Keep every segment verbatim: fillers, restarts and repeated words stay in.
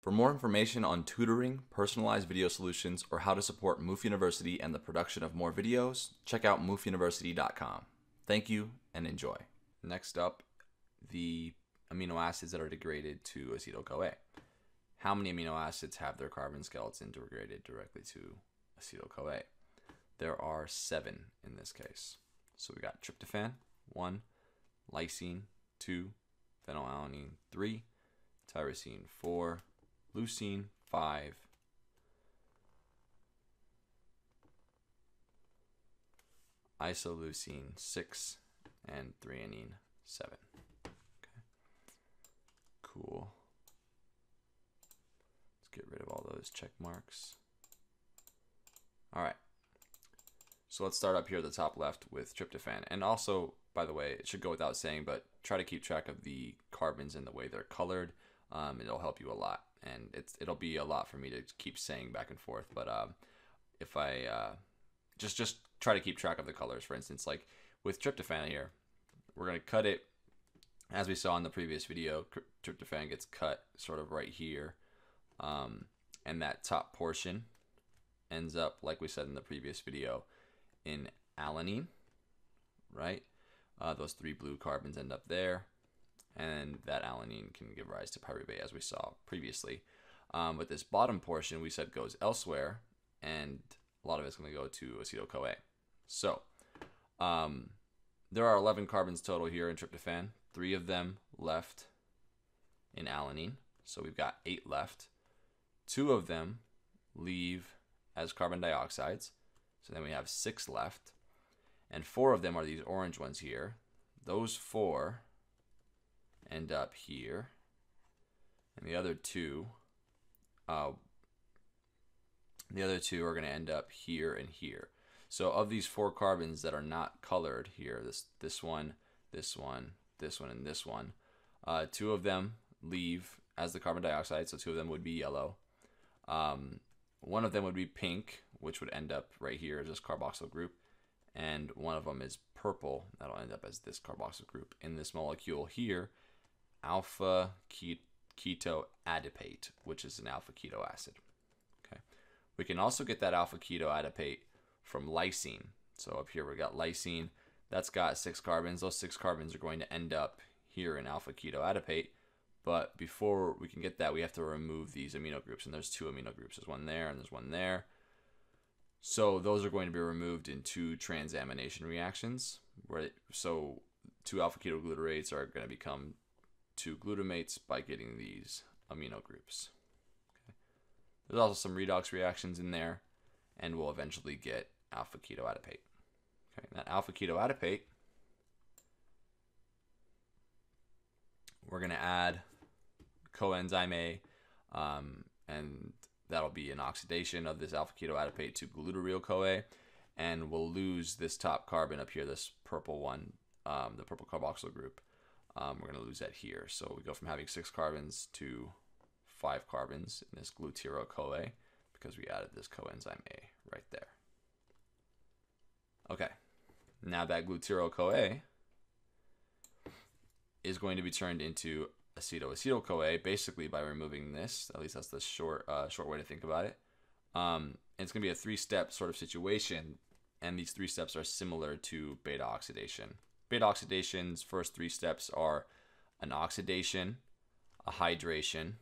For more information on tutoring, personalized video solutions, or how to support Moof University and the production of more videos, check out moof university dot com. Thank you and enjoy. Next up, the amino acids that are degraded to acetyl-CoA. How many amino acids have their carbon skeleton degraded directly to acetyl-CoA? There are seven in this case. So we got tryptophan, one, lysine, two, phenylalanine, three, tyrosine, four, leucine, five, isoleucine, six, and threonine, seven. Okay. Cool. Let's get rid of all those check marks. All right. So let's start up here at the top left with tryptophan. And also, by the way, it should go without saying, but try to keep track of the carbons and the way they're colored. Um, it'll help you a lot. And it's, it'll be a lot for me to keep saying back and forth. But um, if I uh, just, just try to keep track of the colors, for instance, like with tryptophan here, we're going to cut it. As we saw in the previous video, tryptophan gets cut sort of right here. Um, and that top portion ends up, like we said in the previous video, in alanine, right? Uh, those three blue carbons end up there, and that alanine can give rise to pyruvate, as we saw previously. Um, but this bottom portion we said goes elsewhere, and a lot of it's going to go to acetyl-CoA. So um, there are eleven carbons total here in tryptophan, three of them left in alanine. So we've got eight left. Two of them leave as carbon dioxides. So then we have six left, and four of them are these orange ones here. Those four end up here, and the other two, uh, the other two are going to end up here and here. So of these four carbons that are not colored here, this this one, this one, this one, and this one, uh, two of them leave as the carbon dioxide. So two of them would be yellow. Um, one of them would be pink, which would end up right here as this carboxyl group. And one of them is purple. That'll end up as this carboxyl group in this molecule here, alpha-ketoadipate, which is an alpha-keto acid. Okay. We can also get that alpha-ketoadipate from lysine. So up here we got lysine. That's got six carbons. Those six carbons are going to end up here in alpha-ketoadipate. But before we can get that, we have to remove these amino groups. And there's two amino groups. There's one there and there's one there. So those are going to be removed in two transamination reactions. Right? So two alpha-ketoglutarate are going to become two glutamates by getting these amino groups. Okay. There's also some redox reactions in there, and we'll eventually get alpha-ketoadipate. Okay, and that alpha-ketoadipate, we're going to add coenzyme A, um, and that'll be an oxidation of this alpha-ketoadipate to glutaryl-CoA, and we'll lose this top carbon up here, this purple one, um, the purple carboxyl group. Um, we're going to lose that here. So we go from having six carbons to five carbons in this glutaryl-CoA because we added this coenzyme A right there. Okay, now that glutaryl-CoA is going to be turned into acetoacetyl-CoA, basically by removing this. At least that's the short uh, short way to think about it. Um, and it's going to be a three-step sort of situation, and these three steps are similar to beta oxidation. Beta oxidation's first three steps are an oxidation, a hydration,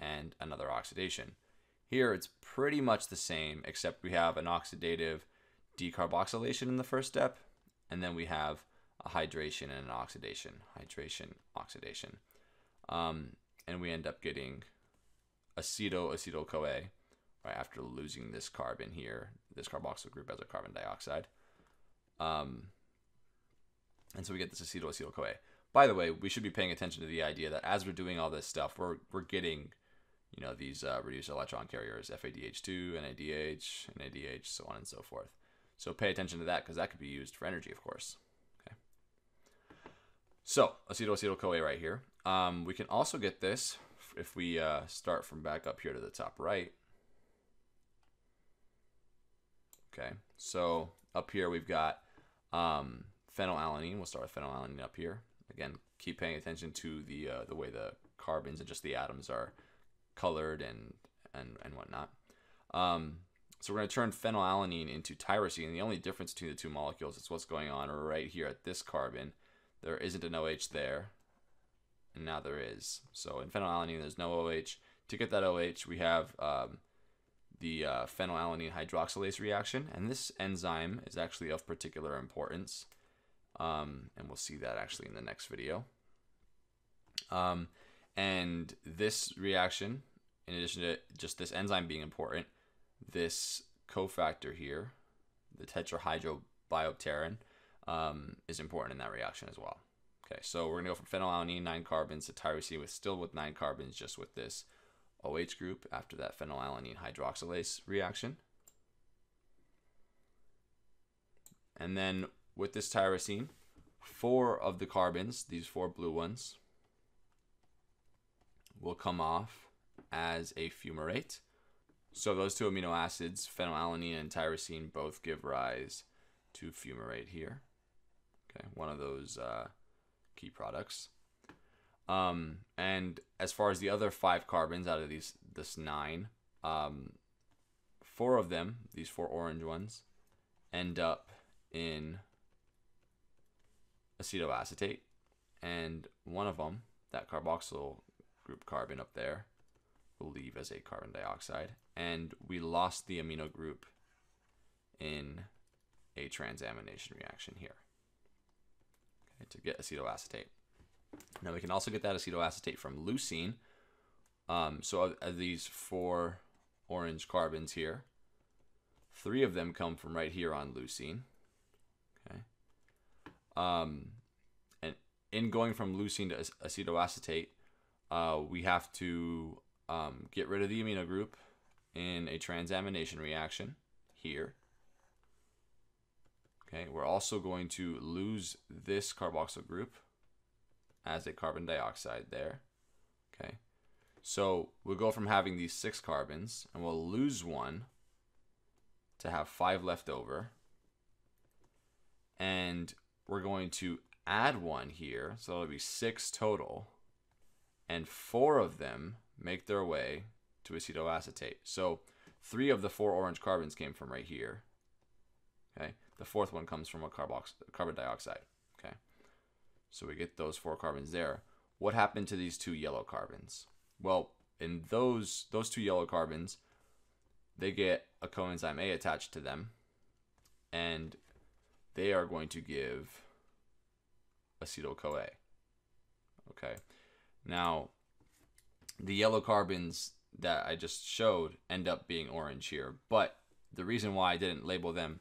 and another oxidation. Here it's pretty much the same, except we have an oxidative decarboxylation in the first step, and then we have a hydration and an oxidation. Hydration, oxidation. Um, and we end up getting acetyl-acetyl-CoA right after losing this carbon here, this carboxyl group as a carbon dioxide. Um, and so we get this acetyl-acetyl-CoA. By the way, we should be paying attention to the idea that as we're doing all this stuff, we're, we're getting, you know, these uh, reduced electron carriers, F A D H two, N A D H, N A D H, so on and so forth. So pay attention to that because that could be used for energy, of course. Okay. So acetyl-acetyl-CoA right here. Um, we can also get this if we uh, start from back up here to the top right. Okay, so up here we've got um, phenylalanine. We'll start with phenylalanine up here. Again, keep paying attention to the uh, the way the carbons and just the atoms are colored and and and whatnot. Um, so we're going to turn phenylalanine into tyrosine. The only difference between the two molecules is what's going on right here at this carbon. There isn't an O H there, and now there is. So in phenylalanine, there's no O H. To get that O H, we have um, the uh, phenylalanine hydroxylase reaction, and this enzyme is actually of particular importance, um, and we'll see that actually in the next video. Um, and this reaction, in addition to just this enzyme being important, this cofactor here, the tetrahydrobiopterin, um, is important in that reaction as well. Okay, so we're going to go from phenylalanine, nine carbons, to tyrosine, with still with nine carbons, just with this O H group after that phenylalanine hydroxylase reaction. And then with this tyrosine, four of the carbons, these four blue ones, will come off as a fumarate. So those two amino acids, phenylalanine and tyrosine, both give rise to fumarate here. Okay, one of those uh, key products. Um, and as far as the other five carbons out of these, this nine, um, four of them, these four orange ones, end up in acetoacetate, and one of them, that carboxyl group carbon up there, will leave as a carbon dioxide, and we lost the amino group in a transamination reaction here, okay, to get acetoacetate. Now we can also get that acetoacetate from leucine. Um, so of, of these four orange carbons here, three of them come from right here on leucine. Okay. Um, and in going from leucine to acetoacetate, uh, we have to um, get rid of the amino group in a transamination reaction here. Okay. We're also going to lose this carboxyl group as a carbon dioxide there, okay? So we'll go from having these six carbons, and we'll lose one to have five left over, and we're going to add one here, so it'll be six total, and four of them make their way to acetoacetate. So three of the four orange carbons came from right here, okay? The fourth one comes from a carbox carbon dioxide, okay? So we get those four carbons there. What happened to these two yellow carbons? Well, in those, those two yellow carbons, they get a coenzyme A attached to them, and they are going to give acetyl-CoA. Okay. Now, the yellow carbons that I just showed end up being orange here, but the reason why I didn't label them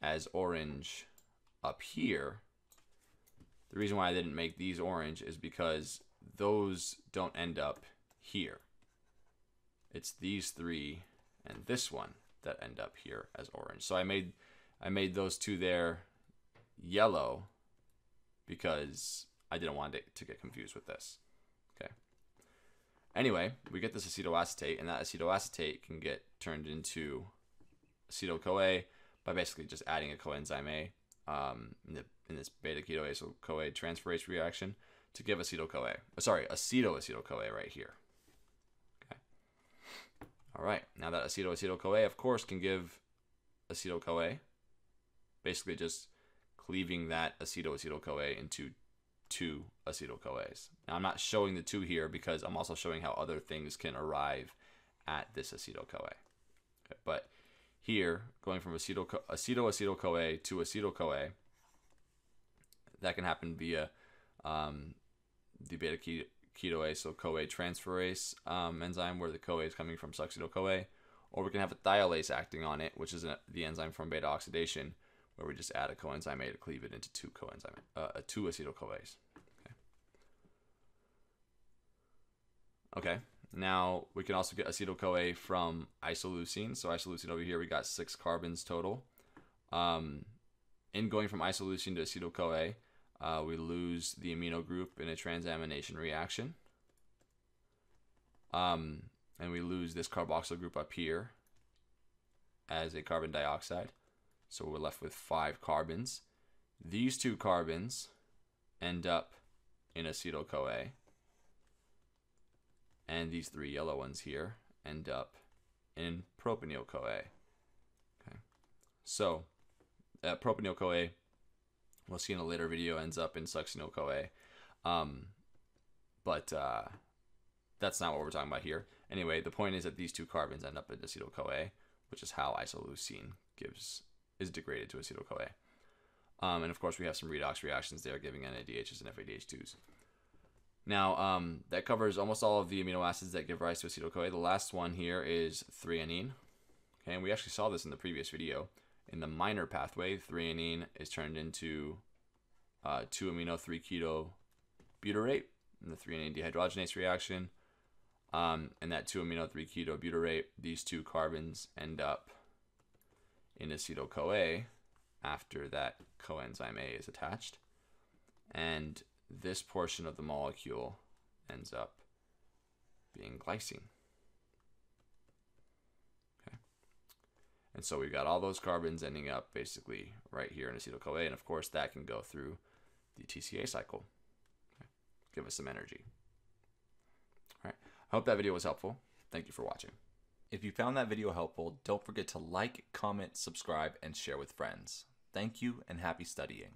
as orange up here, the reason why I didn't make these orange is because those don't end up here. It's these three and this one that end up here as orange. So I made I made those two there yellow because I didn't want it to get confused with this. Okay. Anyway, we get this acetoacetate, and that acetoacetate can get turned into acetyl-CoA by basically just adding a coenzyme A. Um, in, the, in this beta-ketoacyl-CoA transferase reaction to give acetyl-CoA. Sorry, acetoacetyl-CoA right here. Okay. All right. Now that acetoacetyl-CoA, of course, can give acetyl-CoA. Basically, just cleaving that acetoacetyl-CoA into two acetyl-CoAs. Now, I'm not showing the two here because I'm also showing how other things can arrive at this acetyl-CoA. Okay, but here, going from acetyl-acetyl-CoA to acetyl-CoA, that can happen via um, the beta-ketoacyl-CoA transferase um, enzyme, where the CoA is coming from succinyl-CoA, or we can have a thiolase acting on it, which is an, the enzyme from beta-oxidation, where we just add a coenzyme A to cleave it into two coenzyme uh, two acetyl-CoAs. Okay. Okay. Now, we can also get acetyl-CoA from isoleucine. So isoleucine over here, we got six carbons total. Um, in going from isoleucine to acetyl-CoA, uh, we lose the amino group in a transamination reaction. Um, and we lose this carboxyl group up here as a carbon dioxide. So we're left with five carbons. These two carbons end up in acetyl-CoA. and these three yellow ones here end up in propionyl-CoA. Okay, so that propionyl-CoA, we'll see in a later video, ends up in succinyl-CoA, um, but uh, that's not what we're talking about here. Anyway, the point is that these two carbons end up in acetyl-CoA, which is how isoleucine gives is degraded to acetyl-CoA. Um, and of course, we have some redox reactions there giving N A D Hs and F A D H twos. Now, um, that covers almost all of the amino acids that give rise to acetyl-CoA. The last one here is threonine. Okay, and we actually saw this in the previous video. In the minor pathway, threonine is turned into uh, two amino three keto butyrate in the threonine dehydrogenase reaction. Um, and that two amino three keto butyrate, these two carbons end up in acetyl-CoA after that coenzyme A is attached. And this portion of the molecule ends up being glycine. Okay. And so we've got all those carbons ending up basically right here in acetyl-CoA, and of course that can go through the T C A cycle. Okay. Give us some energy. All right. I hope that video was helpful. Thank you for watching. If you found that video helpful, don't forget to like, comment, subscribe, and share with friends. Thank you and happy studying.